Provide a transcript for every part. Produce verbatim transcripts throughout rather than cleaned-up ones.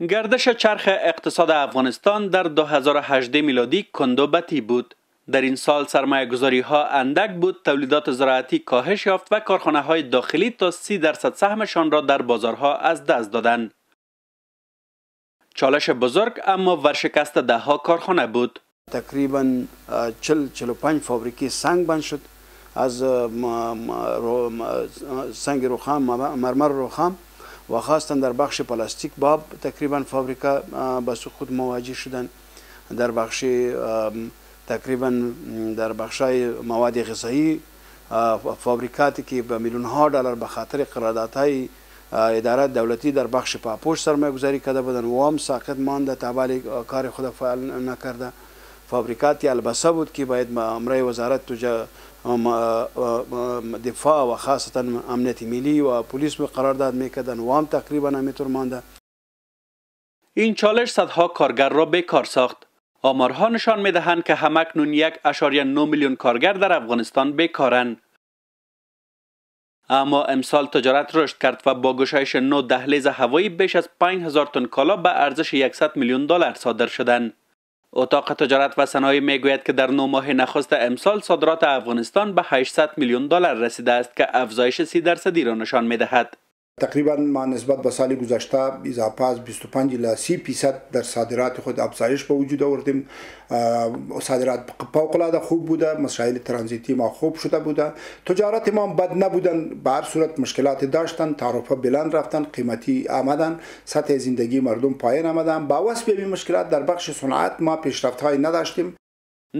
گردش چرخ اقتصاد افغانستان در دو هزار و هجده میلادی کندوبتی بود. در این سال سرمایه گذاری ها اندک بود، تولیدات زراعتی کاهش یافت و کارخانه های داخلی تا سی درصد سهمشان را در بازارها از دست دادند. چالش بزرگ اما ورشکست ده ها کارخانه بود. تقریبا چهل چهل و پنج فابریکی سنگ بند شد، از سنگ رخام، مرمر رخام و خاصا در بخش پلاستیک باب تقریبا فابریکا با سقوط مواجه شدند. در بخش تقریبا در بخشای مواد غذایی فابریکاتی که به میلیون ها دلار به خاطر قرارداد های ادارات دولتی در بخش پاپوش سرمایه گذاری کرده بودند وام ساقط مانده، تابع کار خود فعال نکرده. فابریکاتی البسه بود که باید مامورای وزارت توجه دفاع و خاصتا امنیت ملی و پلیس می قرارداد میکردن، وام تقریبا همینطور مانده. این چالش صدها کارگر را بیکار ساخت. آمارها نشان میدهند که همکنون یک اشاریه نه میلیون کارگر در افغانستان بیکارند. اما امسال تجارت رشد کرد و با گشایش نو دهلیز هوایی بیش از پنج هزار تن کالا به ارزش صد میلیون دلار صادر شدند. اتاق تجارت و صنایع میگوید که در نو ماه نخست امسال صادرات افغانستان به هشتصد میلیون دلار رسیده است که افزایش سی درصدی را نشان میدهد. تقریبا ما نسبت به سال گذشته اضافه از بیست و پنج الی سی درصد در صادرات خود افزایش به وجود آوردیم. صادرات فوق العاده خوب بوده، مسائل ترانزیتی ما خوب شده بوده، تجارت ما بد نبودن، به هر صورت مشکلات داشتن، تعرفه بلند رفتن، قیمتی آمدن، سطح زندگی مردم پایین آمدن. با واسطه این مشکلات در بخش صنعت ما پیشرفت‌هایی نداشتیم.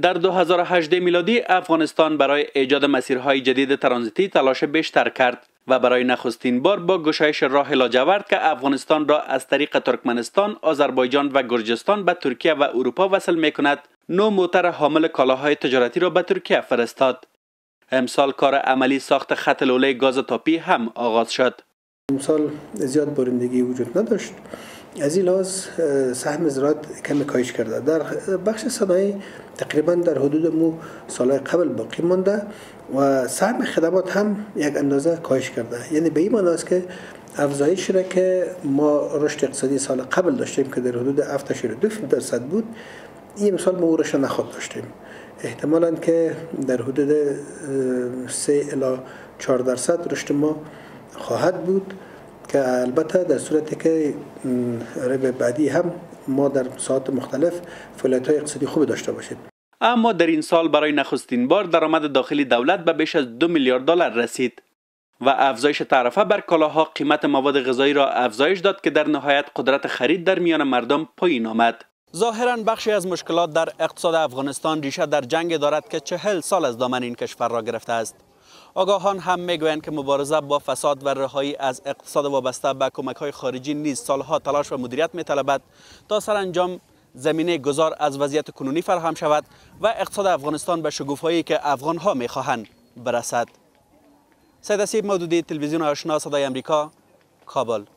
در دو هزار و هجده میلادی افغانستان برای ایجاد مسیرهای جدید ترانزیتی تلاش بیشتر کرد و برای نخستین بار با گشایش راه لاجورد که افغانستان را از طریق ترکمنستان، آذربایجان و گرجستان به ترکیه و اروپا وصل می کند، نو موتر حامل کالاهای تجارتی را به ترکیه فرستاد. امسال کار عملی ساخت خط لوله گاز تاپی هم آغاز شد. امسال زیاد بارندگی وجود نداشت، از این لحاظ سهم زراعت کمی کاهش کرده. در بخش صنایع تقریبا در حدود مو سالهای قبل باقی مانده و سهم خدمات هم یک اندازه کاهش کرده، یعنی به این معنی است که افزایش را که ما رشد اقتصادی سال قبل داشتیم که در حدود هفت تا دو درصد بود، این امسال ما رشد نخود داشتیم، احتمالاً که در حدود سه الی چهار درصد رشد ما خواهد بود که البته در صورتی که ربع بعدی هم ما در ساعات مختلف فعالیت‌های اقتصادی خوب داشته باشیم. اما در این سال برای نخستین بار درآمد داخلی دولت به بیش از دو میلیارد دلار رسید و افزایش تعرفه بر کالاها قیمت مواد غذایی را افزایش داد که در نهایت قدرت خرید در میان مردم پایین آمد. ظاهراً بخشی از مشکلات در اقتصاد افغانستان ریشه در جنگ دارد که چهل سال از دامن این کشور را گرفته است. آگاهان هم میگویند که مبارزه با فساد و رهایی از اقتصاد وابسته به کمک‌های خارجی نیز سالها تلاش و مدیریت می‌طلبد تا سرانجام زمینه گذار از وضعیت کنونی فراهم شود و اقتصاد افغانستان به شگوفایی که افغان‌ها می‌خواهند برسد. سید اسیب مودودی، تلویزیون آشنا، صدای آمریکا، کابل.